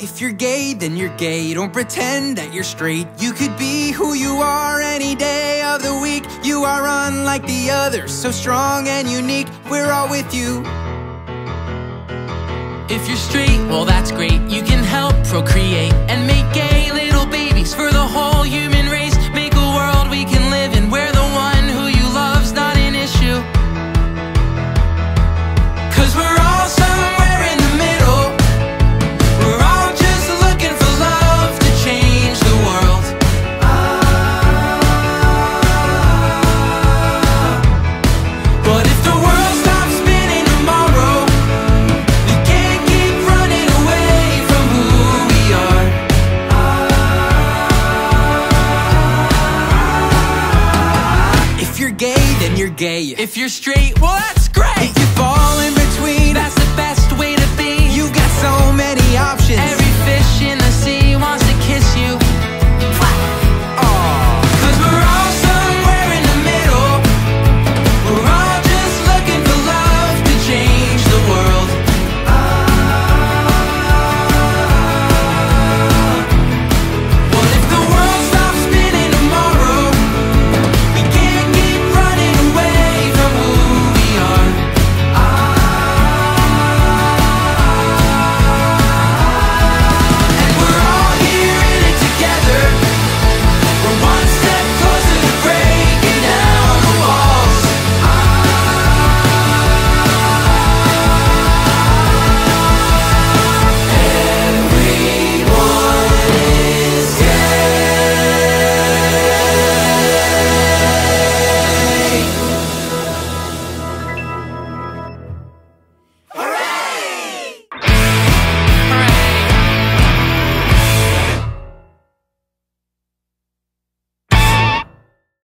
If you're gay, then you're gay. Don't pretend that you're straight. You could be who you are any day of the week. You are unlike the others, so strong and unique. We're all with you. If you're straight, well that's great. You can help procreate and make gay little babies for the whole human race. Make a world we can live in where the one who you love's not an issue. 'Cause we're all somewhere in the middle. We're all just looking for love to change the world. But if the world stops spinning tomorrow, we can't keep running away from who we are. If you're gay, then you're gay. If you're straight,